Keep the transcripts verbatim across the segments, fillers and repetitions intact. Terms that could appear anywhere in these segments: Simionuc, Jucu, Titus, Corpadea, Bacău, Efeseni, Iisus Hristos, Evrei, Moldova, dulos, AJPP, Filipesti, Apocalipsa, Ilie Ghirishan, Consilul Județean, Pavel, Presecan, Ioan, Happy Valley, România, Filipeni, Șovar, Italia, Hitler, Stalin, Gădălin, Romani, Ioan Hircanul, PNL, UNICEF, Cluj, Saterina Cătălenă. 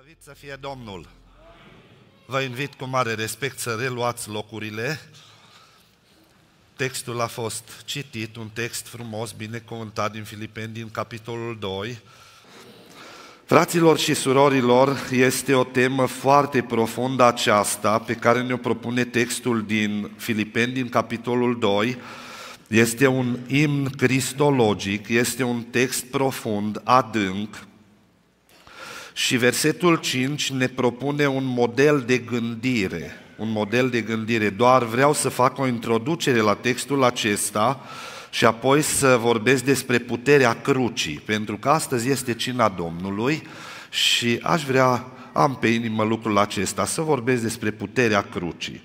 Slăvit să fie Domnul! Vă invit cu mare respect să reluați locurile. Textul a fost citit, un text frumos, binecuvântat din Filipeni, din capitolul doi. Fraților și surorilor, este o temă foarte profundă aceasta pe care ne-o propune textul din Filipeni, din capitolul doi. Este un imn cristologic, este un text profund, adânc. Și versetul cinci ne propune un model de gândire, un model de gândire. Doar vreau să fac o introducere la textul acesta și apoi să vorbesc despre puterea crucii, pentru că astăzi este cina Domnului și aș vrea, am pe inimă lucrul acesta, să vorbesc despre puterea crucii.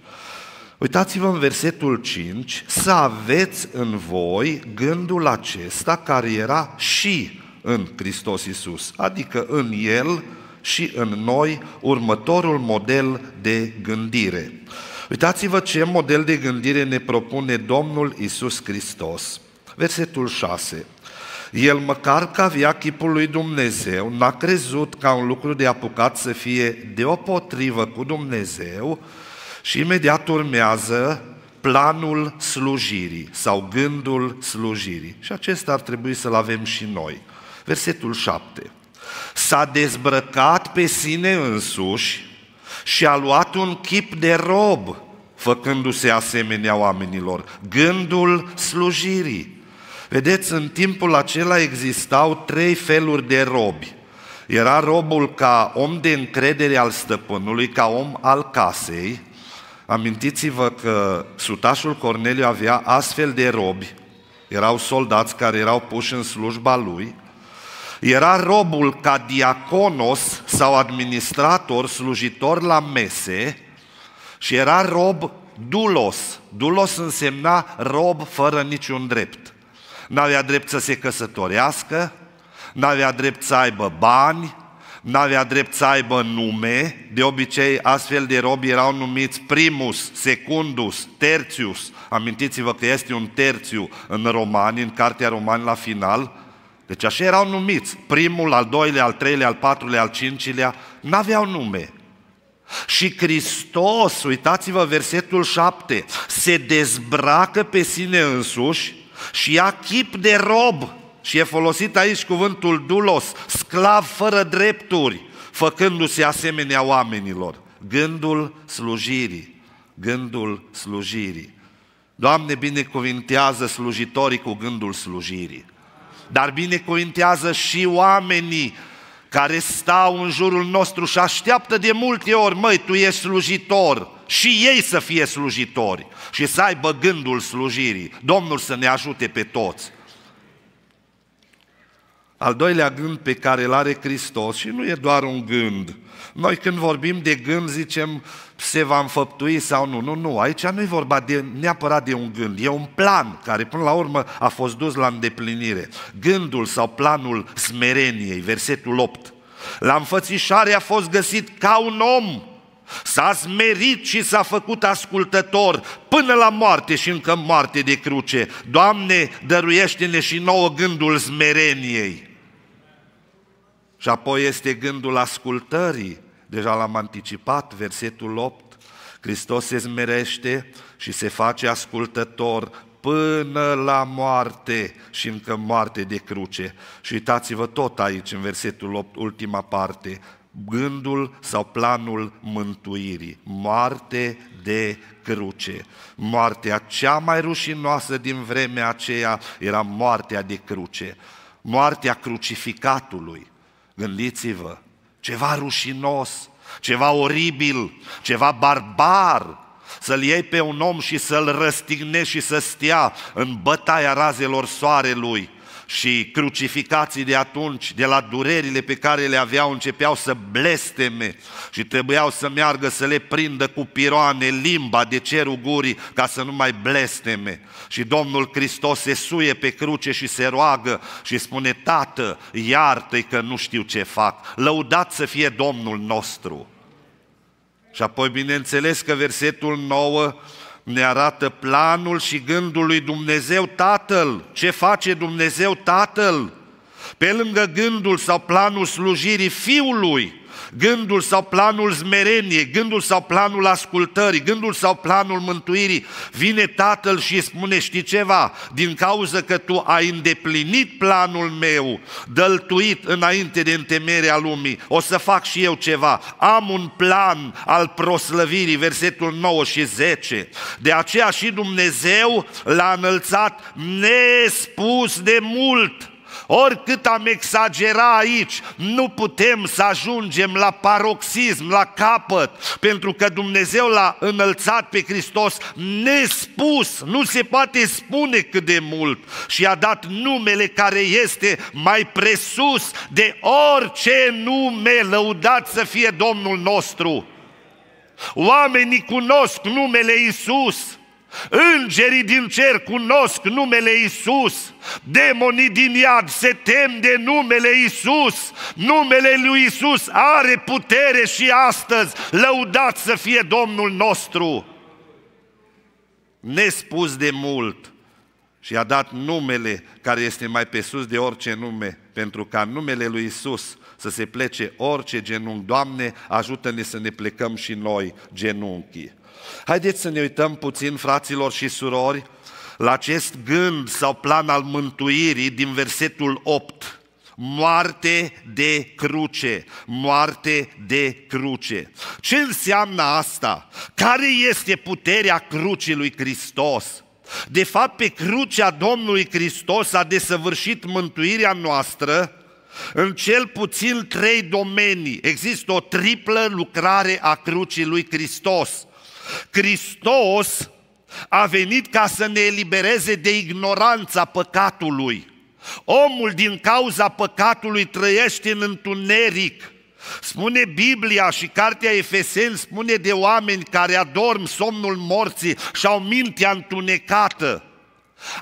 Uitați-vă în versetul cinci, să aveți în voi gândul acesta care era și în Hristos Iisus, adică în El și în noi, următorul model de gândire. Uitați-vă ce model de gândire ne propune Domnul Iisus Hristos. Versetul șase. El, măcar că avea chipul lui Dumnezeu, n-a crezut ca un lucru de apucat să fie deopotrivă cu Dumnezeu și imediat urmează planul slujirii sau gândul slujirii. Și acesta ar trebui să-l avem și noi. Versetul șapte. S-a dezbrăcat pe sine însuși și a luat un chip de rob, făcându-se asemenea oamenilor. Gândul slujirii. Vedeți, în timpul acela existau trei feluri de robi. Era robul ca om de încredere al stăpânului, ca om al casei. Amintiți-vă că sutașul Corneliu avea astfel de robi. Erau soldați care erau puși în slujba lui. Era robul ca diaconos sau administrator, slujitor la mese, și era rob dulos. Dulos însemna rob fără niciun drept. N-avea drept să se căsătorească, n-avea drept să aibă bani, n-avea drept să aibă nume. De obicei, astfel de robi erau numiți primus, secundus, tertius. Amintiți-vă că este un terțiu în Romani, în cartea Romani la final. Deci așa erau numiți, primul, al doilea, al treilea, al patrulea, al cincilea, n-aveau nume. Și Hristos, uitați-vă versetul șapte, se dezbracă pe sine însuși și ia chip de rob. Și e folosit aici cuvântul dulos, sclav fără drepturi, făcându-se asemenea oamenilor. Gândul slujirii, gândul slujirii. Doamne, binecuvintează slujitorii cu gândul slujirii. Dar binecuvintează și oamenii care stau în jurul nostru și așteaptă de multe ori, măi, tu ești slujitor, și ei să fie slujitori și să aibă gândul slujirii. Domnul să ne ajute pe toți. Al doilea gând pe care îl are Hristos, și nu e doar un gând. Noi când vorbim de gând zicem se va înfăptui sau nu, nu, nu, aici nu e vorba de, neapărat de un gând, e un plan care până la urmă a fost dus la îndeplinire. Gândul sau planul smereniei, versetul opt. La înfățișare a fost găsit ca un om, s-a smerit și s-a făcut ascultător până la moarte și încă moarte de cruce. Doamne, dăruiește-ne și nouă gândul smereniei. Și apoi este gândul ascultării, deja l-am anticipat, versetul opt, Hristos se smerește și se face ascultător până la moarte și încă moarte de cruce. Și uitați-vă tot aici, în versetul opt, ultima parte, gândul sau planul mântuirii, moarte de cruce. Moartea cea mai rușinoasă din vremea aceea era moartea de cruce, moartea crucificatului. Gândiți-vă, ceva rușinos, ceva oribil, ceva barbar, să-l iei pe un om și să-l răstignești și să stea în bătaia razelor soarelui. Și crucificații de atunci, de la durerile pe care le aveau, începeau să blesteme și trebuiau să meargă să le prindă cu piroane limba de cerul gurii ca să nu mai blesteme. Și Domnul Hristos se suie pe cruce și se roagă și spune: Tată, iartă-i că nu știu ce fac. Lăudat să fie Domnul nostru. Și apoi bineînțeles că versetul nouă ne arată planul și gândul lui Dumnezeu Tatăl. Ce face Dumnezeu Tatăl? Pe lângă gândul sau planul slujirii Fiului, gândul sau planul smereniei, gândul sau planul ascultării, gândul sau planul mântuirii. Vine Tatăl și îi spune, știi ceva, din cauza că tu ai îndeplinit planul meu, dăltuit înainte de întemeierea lumii, o să fac și eu ceva. Am un plan al proslăvirii, versetul nouă și zece. De aceea și Dumnezeu l-a înălțat nespus de mult. Oricât am exagera aici, nu putem să ajungem la paroxism, la capăt, pentru că Dumnezeu l-a înălțat pe Hristos nespus, nu se poate spune cât de mult, și a dat numele care este mai presus de orice nume, lăudat să fie Domnul nostru. Oamenii cunosc numele Iisus. Îngerii din cer cunosc numele Iisus, demonii din iad se tem de numele Iisus, numele lui Iisus are putere și astăzi, lăudat să fie Domnul nostru. Nespus de mult și a dat numele care este mai pe sus de orice nume, pentru ca numele lui Iisus să se plece orice genunchi. Doamne, ajută-ne să ne plecăm și noi genunchii. Haideți să ne uităm puțin, fraților și surori, la acest gând sau plan al mântuirii din versetul opt. Moarte de cruce, moarte de cruce. Ce înseamnă asta? Care este puterea crucii lui Hristos? De fapt, pe crucea Domnului Hristos a desăvârșit mântuirea noastră în cel puțin trei domenii. Există o triplă lucrare a crucii lui Hristos. Hristos a venit ca să ne elibereze de ignoranța păcatului. Omul din cauza păcatului trăiește în întuneric. Spune Biblia și cartea Efeseni spune de oameni care adorm somnul morții și au mintea întunecată.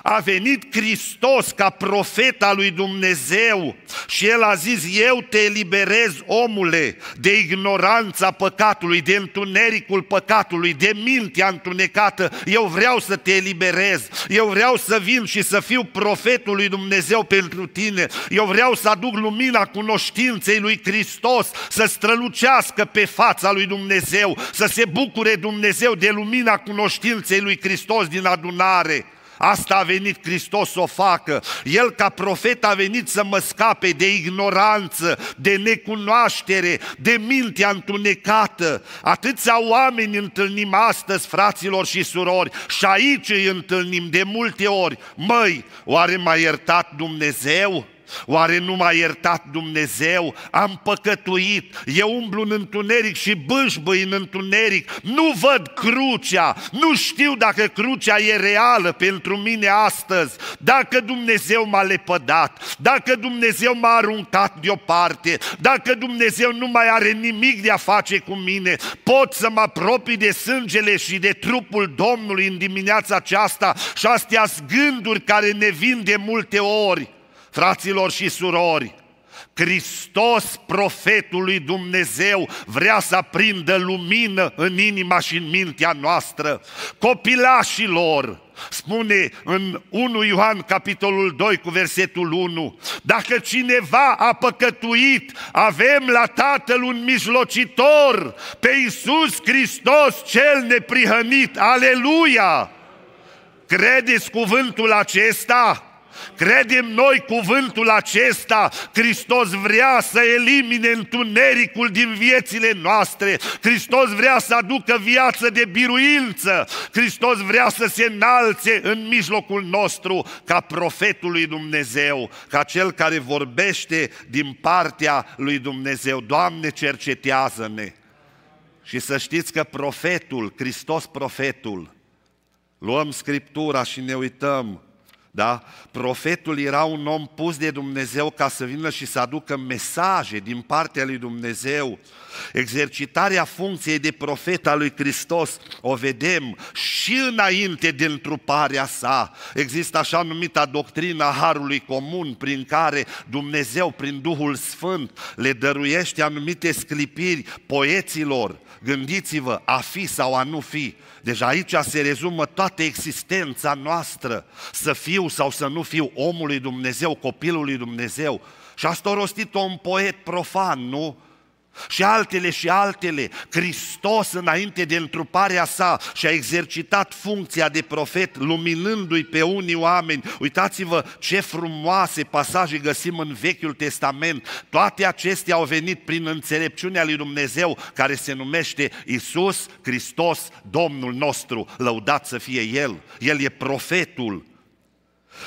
A venit Hristos ca profet al lui Dumnezeu și El a zis, eu te eliberez, omule, de ignoranța păcatului, de întunericul păcatului, de mintea întunecată. Eu vreau să te eliberez, eu vreau să vin și să fiu profetul lui Dumnezeu pentru tine, eu vreau să aduc lumina cunoștinței lui Hristos, să strălucească pe fața lui Dumnezeu, să se bucure Dumnezeu de lumina cunoștinței lui Hristos din adunare. Asta a venit Hristos să o facă. El ca profet a venit să mă scape de ignoranță, de necunoaștere, de mintea întunecată. Atâția oameni întâlnim astăzi, fraților și surori, și aici îi întâlnim de multe ori. Măi, oare m-a iertat Dumnezeu? Oare nu m-a iertat Dumnezeu? Am păcătuit, eu umblu în întuneric și bâșbâi în întuneric, nu văd crucea, nu știu dacă crucea e reală pentru mine astăzi, dacă Dumnezeu m-a lepădat, dacă Dumnezeu m-a aruncat deoparte, dacă Dumnezeu nu mai are nimic de a face cu mine. Pot să mă apropii de sângele și de trupul Domnului în dimineața aceasta? Și astea sunt gânduri care ne vin de multe ori. Fraților și surori, Hristos, profetul lui Dumnezeu, vrea să aprindă lumină în inima și în mintea noastră. Copilașilor, spune în întâi Ioan, capitolul doi, cu versetul unu, dacă cineva a păcătuit, avem la Tatăl un mijlocitor, pe Iisus Hristos cel neprihănit. Aleluia! Credeți cuvântul acesta? Credem noi cuvântul acesta? Hristos vrea să elimine întunericul din viețile noastre. Hristos vrea să aducă viață de biruință. Hristos vrea să se înalțe în mijlocul nostru ca profetul lui Dumnezeu, ca cel care vorbește din partea lui Dumnezeu. Doamne, cercetează-ne! Și să știți că profetul, Hristos profetul, luăm Scriptura și ne uităm, da? Profetul era un om pus de Dumnezeu ca să vină și să aducă mesaje din partea lui Dumnezeu. Exercitarea funcției de profet al lui Hristos o vedem și înainte de întruparea sa. Există așa numita doctrina Harului Comun, prin care Dumnezeu, prin Duhul Sfânt, le dăruiește anumite sclipiri poeților. Gândiți-vă, a fi sau a nu fi. Deja aici se rezumă toată existența noastră, să fiu sau să nu fiu omul lui Dumnezeu, copilul lui Dumnezeu. Și asta a rostit-o un poet profan, nu? Și altele și altele. Hristos, înainte de întruparea sa, și-a exercitat funcția de profet, luminându-i pe unii oameni. Uitați-vă ce frumoase pasaje găsim în Vechiul Testament. Toate acestea au venit prin înțelepciunea lui Dumnezeu, care se numește Iisus Hristos, Domnul nostru. Lăudat să fie El. El e profetul.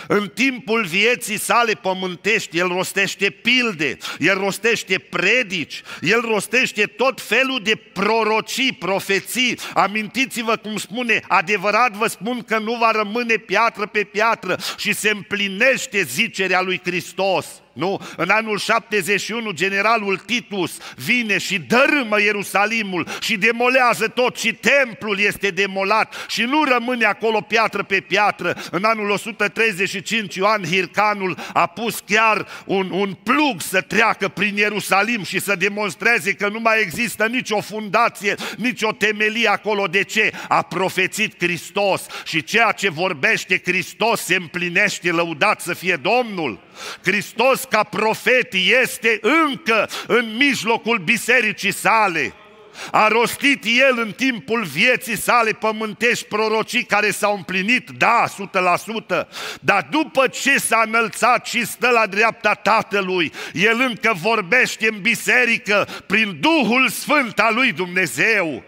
În timpul vieții sale pământești, El rostește pilde, El rostește predici, El rostește tot felul de prorocii, profeții. Amintiți-vă cum spune: adevărat vă spun că nu va rămâne piatră pe piatră. Și se împlinește zicerea lui Hristos. Nu? În anul șaptezeci și unu, generalul Titus vine și dărâmă Ierusalimul și demolează tot, și templul este demolat și nu rămâne acolo piatră pe piatră. În anul o sută treizeci și cinci, Ioan Hircanul a pus chiar un, un plug să treacă prin Ierusalim și să demonstreze că nu mai există nicio fundație, nicio temelie acolo. De ce? A profețit Hristos, și ceea ce vorbește Hristos se împlinește. Lăudat să fie Domnul! Hristos ca profet este încă în mijlocul bisericii sale. A rostit El în timpul vieții sale pământești prorocii care s-au împlinit, da, o sută la sută. Dar după ce s-a înălțat și stă la dreapta Tatălui, El încă vorbește în biserică prin Duhul Sfânt al lui Dumnezeu.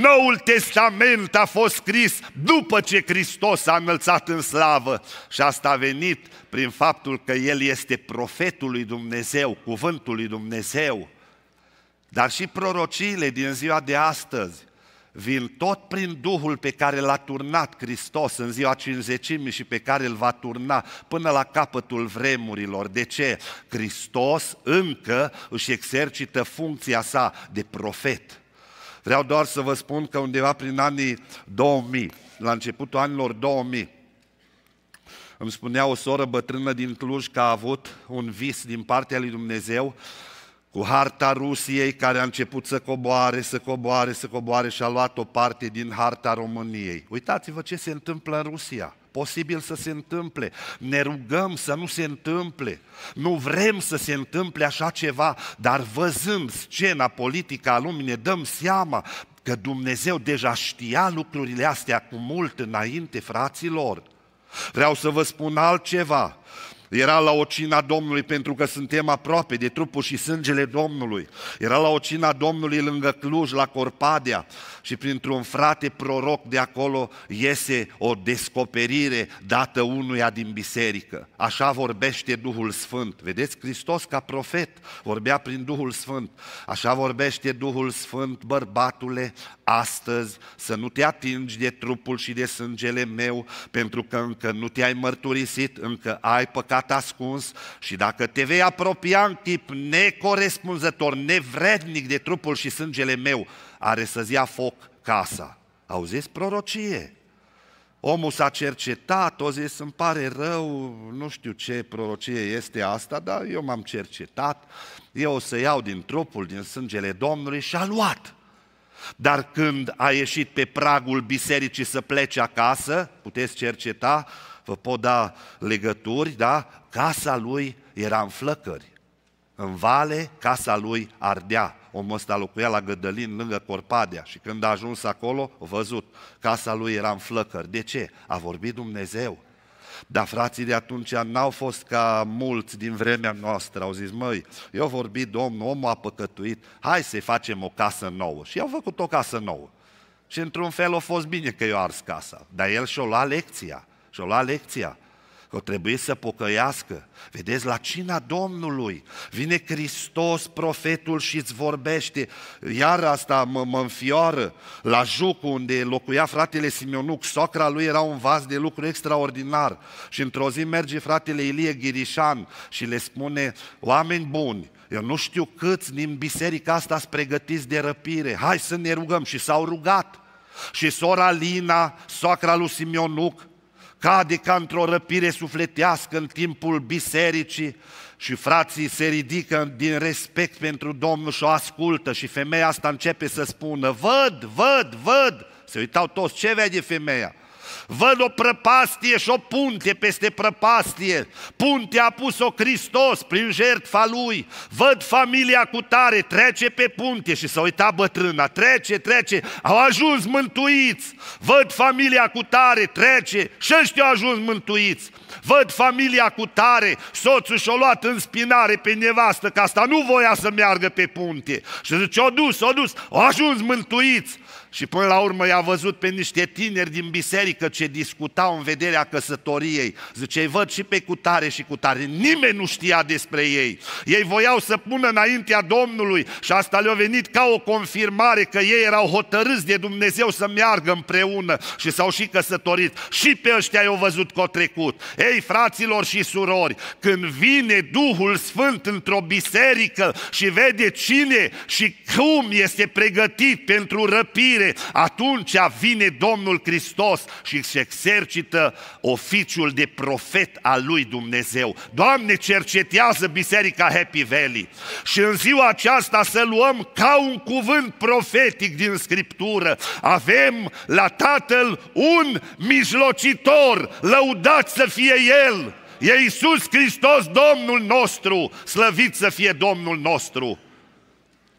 Noul Testament a fost scris după ce Hristos s-a înălțat în slavă, și asta a venit prin faptul că El este profetul lui Dumnezeu, cuvântul lui Dumnezeu. Dar și prorociile din ziua de astăzi vin tot prin Duhul pe care l-a turnat Hristos în ziua cincizecimii și pe care îl va turna până la capătul vremurilor. De ce? Hristos încă își exercită funcția sa de profet. Vreau doar să vă spun că undeva prin anii două mii, la începutul anilor două mii, îmi spunea o soră bătrână din Cluj că a avut un vis din partea lui Dumnezeu cu harta Rusiei, care a început să coboare, să coboare, să coboare și a luat o parte din harta României. Uitați-vă ce se întâmplă în Rusia. Posibil să se întâmple. Ne rugăm să nu se întâmple. Nu vrem să se întâmple așa ceva, dar văzând scena politică a lumii ne dăm seama că Dumnezeu deja știa lucrurile astea cu mult înainte, fraților. Vreau să vă spun altceva. Era la o cina Domnului, pentru că suntem aproape de trupul și sângele Domnului. Era la o cina Domnului lângă Cluj, la Corpadea, și printr-un frate proroc de acolo iese o descoperire dată unuia din biserică. Așa vorbește Duhul Sfânt. Vedeți, Hristos ca profet vorbea prin Duhul Sfânt. Așa vorbește Duhul Sfânt: bărbatule, astăzi să nu te atingi de trupul și de sângele meu, pentru că încă nu te-ai mărturisit, încă ai păcat ascuns, și dacă te vei apropia în tip necorespunzător, nevrednic de trupul și sângele meu, are să-ți ia foc casa. Auziți? Prorocie. Omul s-a cercetat, o zis: îmi pare rău, nu știu ce prorocie este asta, dar eu m-am cercetat, eu o să iau din trupul, din sângele Domnului, și a luat. Dar când a ieșit pe pragul bisericii să plece acasă, puteți cerceta, vă pot da legături, da? Casa lui era în flăcări. În vale, casa lui ardea. Omul ăsta locuia la Gădălin, lângă Corpadea, și când a ajuns acolo, a văzut. Casa lui era în flăcări. De ce? A vorbit Dumnezeu. Dar frații de atunci n-au fost ca mulți din vremea noastră. Au zis: măi, eu vorbi Domnul, omul a păcătuit, hai să-i facem o casă nouă. Și i-au făcut o casă nouă. Și într-un fel a fost bine că i-a ars casa. Dar el și-o lua lecția. Și-o lua lecția, că o trebuie să pocăiască. Vedeți, la cina Domnului vine Hristos, profetul, și îți vorbește. Iar asta mă, mă înfioară. La Jucu, unde locuia fratele Simionuc, socra lui era un vas de lucru extraordinar. Și într-o zi merge fratele Ilie Ghirishan și le spune: oameni buni, eu nu știu câți din biserica asta sunt pregătiți de răpire, hai să ne rugăm. Și s-au rugat. Și sora Lina, socra lui Simionuc, cade ca într-o răpire sufletească în timpul bisericii, și frații se ridică din respect pentru Domnul și o ascultă. Și femeia asta începe să spună: văd, văd, văd. Se uitau toți: ce vede femeia? Văd o prăpastie și o punte peste prăpastie. Puntea a pus-o Hristos prin jertfa Lui. Văd familia cu tare, trece pe punte și s-a uitat bătrâna. Trece, trece, au ajuns mântuiți. Văd familia cu tare, trece și ăștia au ajuns mântuiți. Văd familia cu tare, soțul și-o luat în spinare pe nevastă, că asta nu voia să meargă pe punte. Și zice, o dus, o dus, o ajuns mântuiți. Și până la urmă i-a văzut pe niște tineri din biserică ce discutau în vederea căsătoriei. Zice, îi văd și pe cutare și cutare. Nimeni nu știa despre ei. Ei voiau să pună înaintea Domnului și asta le-a venit ca o confirmare că ei erau hotărâți de Dumnezeu să meargă împreună și s-au și căsătorit. Și pe ăștia i-au văzut că au trecut. Ei, fraților și surori, când vine Duhul Sfânt într-o biserică și vede cine și cum este pregătit pentru răpire, atunci vine Domnul Hristos și își exercită oficiul de profet al lui Dumnezeu. Doamne, cercetează biserica Happy Valley și în ziua aceasta să luăm ca un cuvânt profetic din Scriptură. Avem la Tatăl un mijlocitor, lăudat să fie El. E Iisus Hristos, Domnul nostru, slăvit să fie Domnul nostru.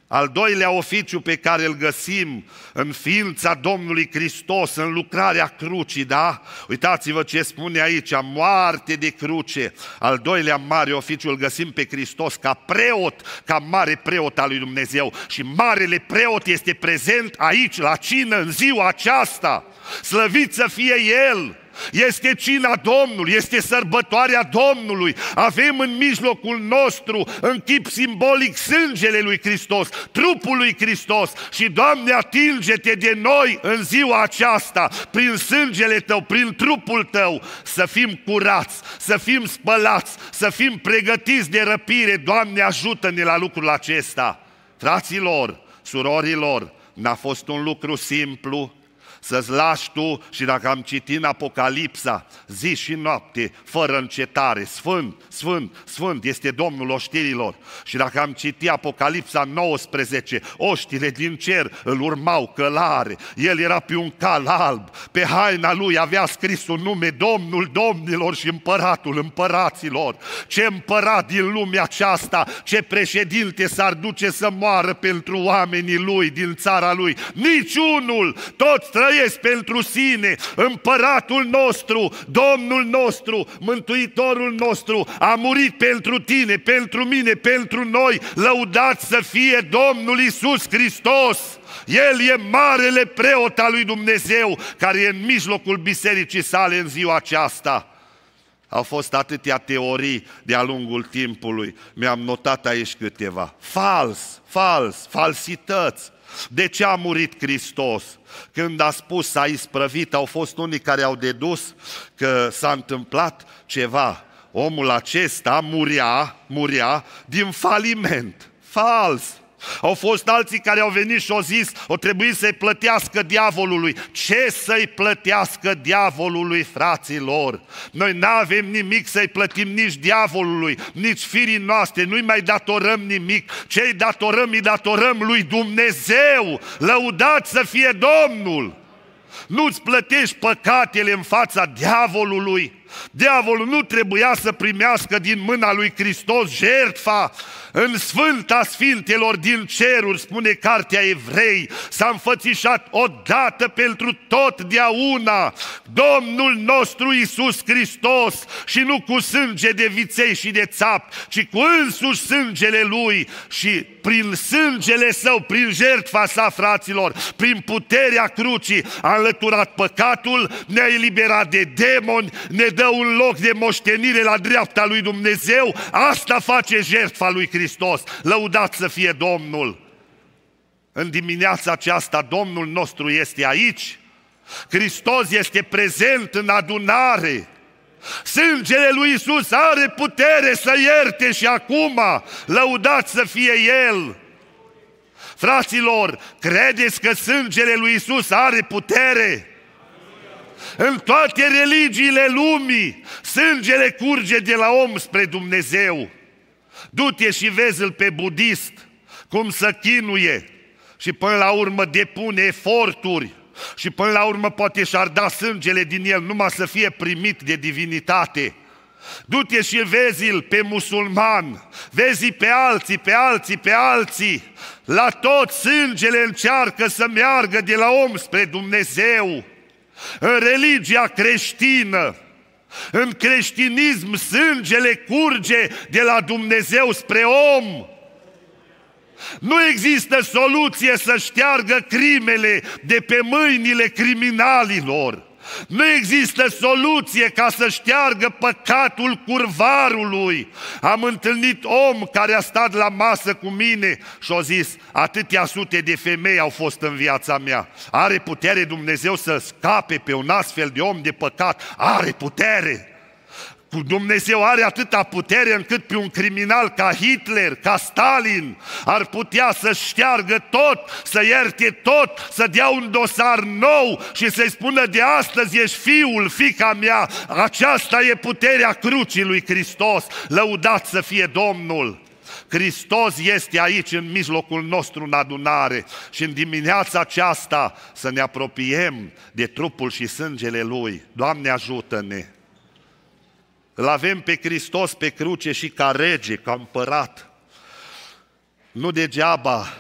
Al doilea oficiu pe care îl găsim în ființa Domnului Hristos, în lucrarea crucii, da? Uitați-vă ce spune aici, moarte de cruce. Al doilea mare oficiu îl găsim pe Hristos ca preot, ca mare preot al lui Dumnezeu. Și marele preot este prezent aici, la cină, în ziua aceasta. Slăvit să fie El! Este cina Domnului, este sărbătoarea Domnului. Avem în mijlocul nostru, în chip simbolic, sângele lui Hristos, trupul lui Hristos. Și, Doamne, atinge-te de noi în ziua aceasta, prin sângele Tău, prin trupul Tău, să fim curați, să fim spălați, să fim pregătiți de răpire. Doamne, ajută-ne la lucrul acesta. Fraților, surorilor, n-a fost un lucru simplu să-ți lași tu, și dacă am citit în Apocalipsa, zi și noapte, fără încetare, Sfânt, Sfânt, Sfânt este Domnul oștirilor. Și dacă am citit Apocalipsa nouăsprezece, oștile din cer îl urmau călare, el era pe un cal alb, pe haina lui avea scris un nume, Domnul domnilor și împăratul împăraților. Ce împărat din lumea aceasta, ce președinte s-ar duce să moară pentru oamenii lui, din țara lui? Niciunul, toți trăiesc pentru sine. Împăratul nostru, Domnul nostru, Mântuitorul nostru a murit pentru tine, pentru mine, pentru noi. Lăudat să fie Domnul Iisus Hristos! El e marele preot al lui Dumnezeu, care e în mijlocul bisericii sale în ziua aceasta. Au fost atâtea teorii de-a lungul timpului. Mi-am notat aici câteva. Fals, fals, falsități. De ce a murit Hristos? Când a spus, s-a isprăvit, au fost unii care au dedus că s-a întâmplat ceva. Omul acesta murea, murea din faliment. Fals! Au fost alții care au venit și au zis, o trebuie să-i plătească diavolului. Ce să-i plătească diavolului, fraților? Noi n-avem nimic să-i plătim nici diavolului, nici firii noastre, nu-i mai datorăm nimic. Ce-i datorăm, îi datorăm lui Dumnezeu. Lăudat să fie Domnul! Nu-ți plătești păcatele în fața diavolului. Diavolul nu trebuia să primească din mâna lui Hristos jertfa. În Sfânta Sfintelor din ceruri, spune cartea Evrei, s-a înfățișat odată pentru totdeauna Domnul nostru Iisus Hristos, și nu cu sânge de viței și de țapi, ci cu însuși sângele Lui, și prin sângele Său, prin jertfa Sa, fraților, prin puterea crucii a înlăturat păcatul, ne-a eliberat de demoni, ne dă un loc de moștenire la dreapta lui Dumnezeu. Asta face jertfa lui Hristos. Lăudat să fie Domnul! În dimineața aceasta Domnul nostru este aici. Hristos este prezent în adunare. Sângele lui Iisus are putere să ierte și acum. Lăudat să fie El! Fraților, credeți că sângele lui Iisus are putere? În toate religiile lumii, sângele curge de la om spre Dumnezeu. Du-te și vezi-l pe budist, cum se chinuie și până la urmă depune eforturi Și până la urmă poate și-ar da sângele din el numai să fie primit de divinitate. Du-te și vezi-l pe musulman, vezi pe alții, pe alții, pe alții. La tot sângele încearcă să meargă de la om spre Dumnezeu. În religia creștină, în creștinism, sângele curge de la Dumnezeu spre om. Nu există soluție să șteargă crimele de pe mâinile criminalilor. Nu există soluție ca să șteargă păcatul curvarului. Am întâlnit om care a stat la masă cu mine și a zis: atâtea sute de femei au fost în viața mea. Are putere Dumnezeu să scape pe un astfel de om de păcat? Are putere! Dumnezeu are atâta putere încât pe un criminal ca Hitler, ca Stalin, ar putea să șteargă tot, să ierte tot, să dea un dosar nou și să-i spună: de astăzi ești fiul, fiica mea. Aceasta e puterea crucii lui Hristos, lăudat să fie Domnul! Hristos este aici în mijlocul nostru în adunare și în dimineața aceasta să ne apropiem de trupul și sângele Lui. Doamne, ajută-ne! Îl avem pe Hristos pe cruce și ca rege, ca împărat. Nu degeaba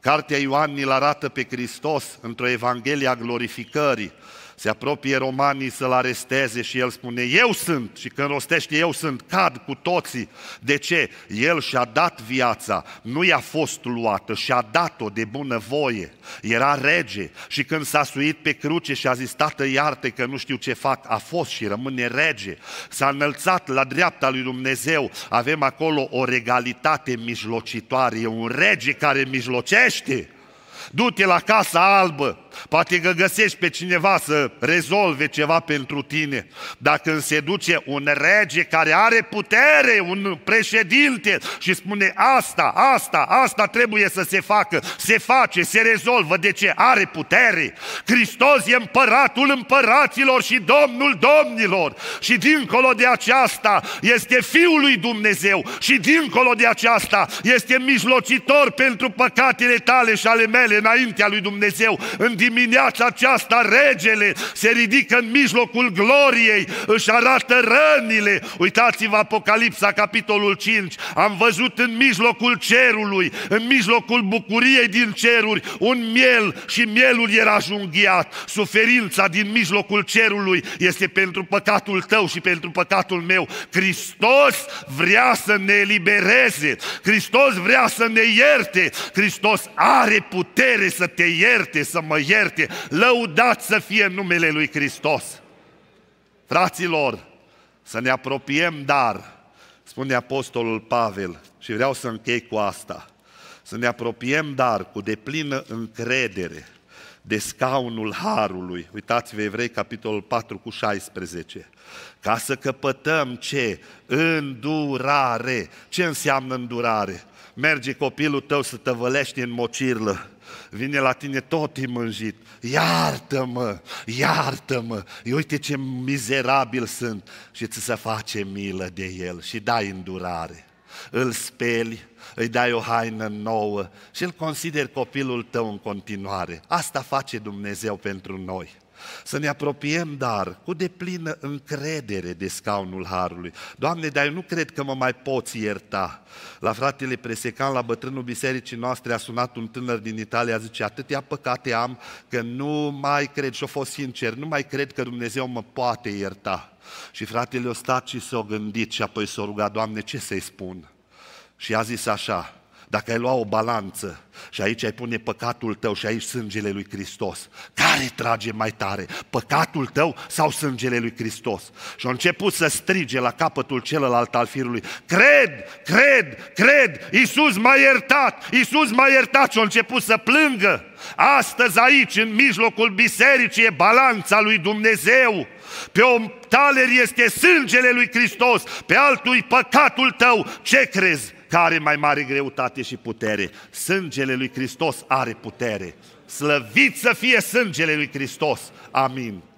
cartea Ioan ni-l arată pe Hristos într-o Evanghelie a glorificării. Se apropie romanii să-l aresteze și el spune: eu sunt. Și când rostește eu sunt, cad cu toții. De ce? El și-a dat viața, nu i-a fost luată, și-a dat-o de bunăvoie. Era rege și când s-a suit pe cruce și a zis: Tată, iartă că nu știu ce fac, a fost și rămâne rege. S-a înălțat la dreapta lui Dumnezeu. Avem acolo o regalitate mijlocitoare, e un rege care mijlocește. Du-te la Casa Albă, poate că găsești pe cineva să rezolve ceva pentru tine. Dar când se duce un rege care are putere, un președinte, și spune: asta, asta, asta trebuie să se facă, se face, se rezolvă. De ce? Are putere. Hristos e împăratul împăraților și Domnul domnilor. Și dincolo de aceasta este Fiul lui Dumnezeu. Și dincolo de aceasta este mijlocitor pentru păcatele tale și ale mele înaintea lui Dumnezeu. În dimineața aceasta regele se ridică în mijlocul gloriei, își arată rănile. Uitați-vă Apocalipsa, capitolul cinci. Am văzut în mijlocul cerului, în mijlocul bucuriei din ceruri, un miel și mielul era junghiat. Suferința din mijlocul cerului este pentru păcatul tău și pentru păcatul meu. Hristos vrea să ne elibereze, Hristos vrea să ne ierte, Hristos are putere să te ierte, să mă ierte. Lăudat să fie numele lui Hristos. Fraților, să ne apropiem, dar spune apostolul Pavel, și vreau să închei cu asta, să ne apropiem, dar cu deplină încredere de scaunul harului. Uitați-vă Evrei, capitolul patru cu șaisprezece. Ca să căpătăm ce? Îndurare. Ce înseamnă îndurare? Merge copilul tău să tăvălești în mocirlă, vine la tine tot imânjit: iartă-mă, iartă-mă, uite ce mizerabil sunt, și ți se face milă de el și dai îndurare. Îl speli, îi dai o haină nouă și îl consideri copilul tău în continuare. Asta face Dumnezeu pentru noi. Să ne apropiem, dar cu deplină încredere de scaunul harului. Doamne, dar eu nu cred că mă mai poți ierta. La fratele Presecan, la bătrânul bisericii noastre, a sunat un tânăr din Italia, zice: atâtea păcate am că nu mai cred, și-a fost sincer, nu mai cred că Dumnezeu mă poate ierta. Și fratele a stat și s-a gândit și apoi s-a rugat: Doamne, ce să-i spun? Și a zis așa: dacă ai lua o balanță și aici ai pune păcatul tău și aici sângele lui Hristos, care trage mai tare, păcatul tău sau sângele lui Hristos? Și a început să strige la capătul celălalt al firului: cred, cred, cred, Iisus m-a iertat, Iisus m-a iertat. Și a început să plângă. Astăzi aici, în mijlocul bisericii, e balanța lui Dumnezeu. Pe un taler este sângele lui Hristos, pe altul e păcatul tău. Ce crezi? Care mai mare greutate și putere? Sângele lui Hristos are putere. Slăvit să fie sângele lui Hristos. Amin.